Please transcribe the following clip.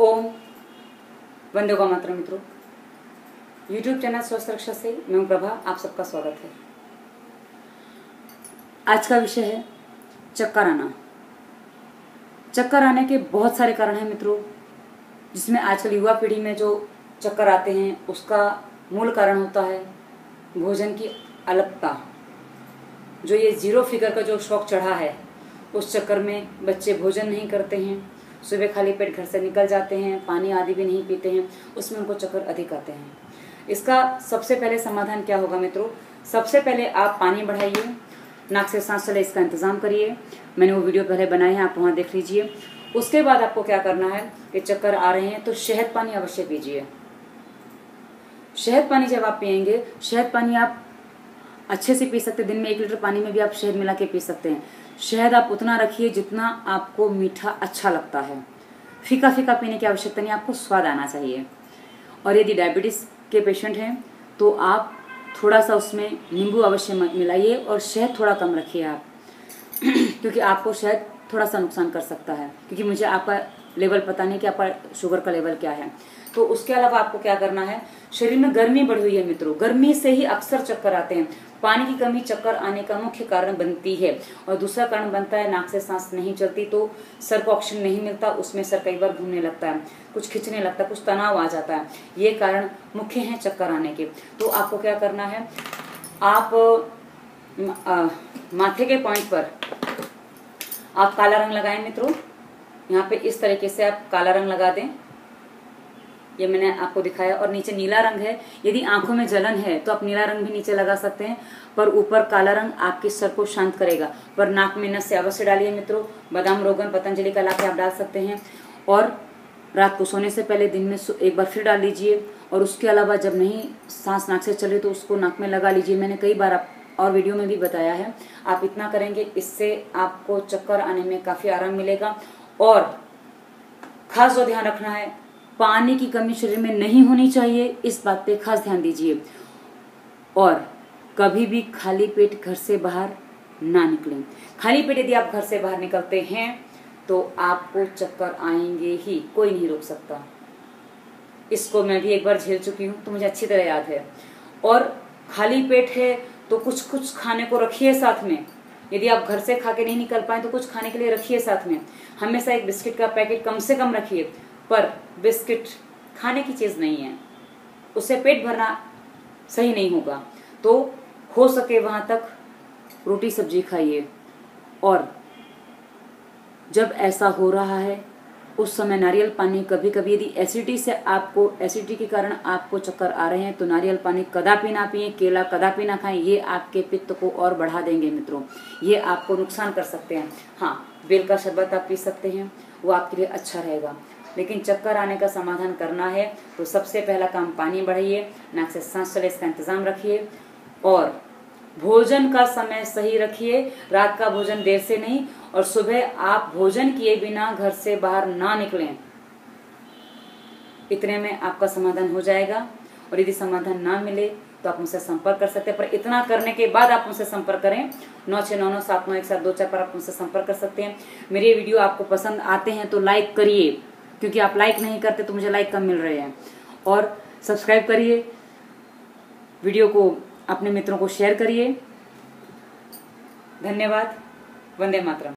ओम वंदे गो मातरम। मित्रों, YouTube channel स्वस्थ रक्षा से मैं हूं प्रभा, आप सबका स्वागत है। आज का विषय है चक्कर आना। चक्कर आने के बहुत सारे कारण हैं मित्रों, जिसमें आजकल युवा पीढ़ी में जो चक्कर आते हैं उसका मूल कारण होता है भोजन की अल्पता। जो ये जीरो फिगर का जो शौक चढ़ा है, उस चक्कर में बच्चे भोजन नहीं करते हैं, सुबह खाली पेट घर से निकल जाते हैं, पानी आदि भी नहीं पीते हैं, उसमें उनको चक्कर अधिक आते हैं। इसका सबसे पहले समाधान क्या होगा मित्रों? सबसे पहले आप पानी बढ़ाइए, नाक से सांस चले इसका इंतजाम करिए। मैंने वो वीडियो पहले बनाए हैं, आप वहाँ देख लीजिए। उसके बाद आपको क्या करना है कि चक्कर आ रहे हैं तो शहद पानी अवश्य पीजिए। शहद पानी जब आप पियेंगे, शहद पानी आप अच्छे से पी सकते हैं। दिन में 1 लीटर पानी में भी आप शहद मिला के पी सकते हैं। शहद आप उतना रखिए जितना आपको मीठा अच्छा लगता है, फीका फीका पीने की आवश्यकता नहीं, आपको स्वाद आना चाहिए। और यदि डायबिटीज़ के पेशेंट हैं तो आप थोड़ा सा उसमें नींबू अवश्य मिलाइए और शहद थोड़ा कम रखिए आप, क्योंकि आपको शहद थोड़ा सा नुकसान कर सकता है। क्योंकि मुझे आपका लेवल पता नहीं कि आपका शुगर का लेवल क्या है। तो उसके अलावा आपको क्या करना है, शरीर में गर्मी बढ़ी हुई है मित्रों, गर्मी से ही अक्सर चक्कर आते हैं। पानी की कमी चक्कर आने का मुख्य कारण बनती है। और दूसरा कारण बनता है नाक से सांस नहीं चलती, तो सर को ऑक्सीजन नहीं मिलता, उसमें सर कई बार घूमने लगता है, कुछ खींचने लगता है, कुछ तनाव आ जाता है। ये कारण मुख्य हैं चक्कर आने के। तो आपको क्या करना है, आप माथे के पॉइंट पर आप काला रंग लगाएं मित्रों। यहाँ पे इस तरीके से आप काला रंग लगा दें, ये मैंने आपको दिखाया। और नीचे नीला रंग है, यदि आंखों में जलन है तो आप नीला रंग भी नीचे लगा सकते हैं, पर ऊपर काला रंग आपके सर को शांत करेगा। पर नाक में नस से अवश्य डालिए मित्रों, बादाम रोगन पतंजलि का लाके आप डाल सकते हैं। और रात को सोने से पहले दिन में एक बार फिर डाल लीजिए। और उसके अलावा जब नहीं सांस नाक से चले तो उसको नाक में लगा लीजिए। मैंने कई बार आप और वीडियो में भी बताया है। आप इतना करेंगे, इससे आपको चक्कर आने में काफ़ी आराम मिलेगा। और खास जो ध्यान रखना है, पानी की कमी शरीर में नहीं होनी चाहिए, इस बात पे खास ध्यान दीजिए। और कभी भी खाली पेट घर से बाहर ना निकलें। खाली पेट यदि आप घर से बाहर निकलते हैं तो आपको चक्कर आएंगे ही, कोई नहीं रोक सकता। इसको मैं भी एक बार झेल चुकी हूँ तो मुझे अच्छी तरह याद है। और खाली पेट है तो कुछ कुछ खाने को रखिए साथ में। यदि आप घर से खा के नहीं निकल पाए तो कुछ खाने के लिए रखिए साथ में। हमेशा एक बिस्किट का पैकेट कम से कम रखिए, पर बिस्किट खाने की चीज़ नहीं है, उससे पेट भरना सही नहीं होगा। तो हो सके वहाँ तक रोटी सब्जी खाइए। और जब ऐसा हो रहा है उस समय नारियल पानी, कभी कभी यदि एसिडिटी से आपको, एसिडिटी के कारण आपको चक्कर आ रहे हैं तो नारियल पानी कदापि ना पिए, केला कदापि ना खाएं। ये आपके पित्त को और बढ़ा देंगे मित्रों, ये आपको नुकसान कर सकते हैं। हाँ, बेल का शरबत आप पी सकते हैं, वो आपके लिए अच्छा रहेगा। लेकिन चक्कर आने का समाधान करना है तो सबसे पहला काम, पानी बढ़ाइए, नाक से सांस चले इसका इंतजाम रखिए। और भोजन का समय सही रखिए, रात का भोजन देर से नहीं। और सुबह आप भोजन किए बिना घर से बाहर ना निकलें। इतने में आपका समाधान हो जाएगा। और यदि समाधान ना मिले तो आप मुझसे संपर्क कर सकते हैं, पर इतना करने के बाद आप मुझसे संपर्क करें 9699791724 पर आप मुझसे संपर्क कर सकते हैं। मेरे वीडियो आपको पसंद आते हैं तो लाइक करिए, क्योंकि आप लाइक नहीं करते तो मुझे लाइक कम मिल रहे हैं। और सब्सक्राइब करिए, वीडियो को अपने मित्रों को शेयर करिए। धन्यवाद। वंदे मातरम।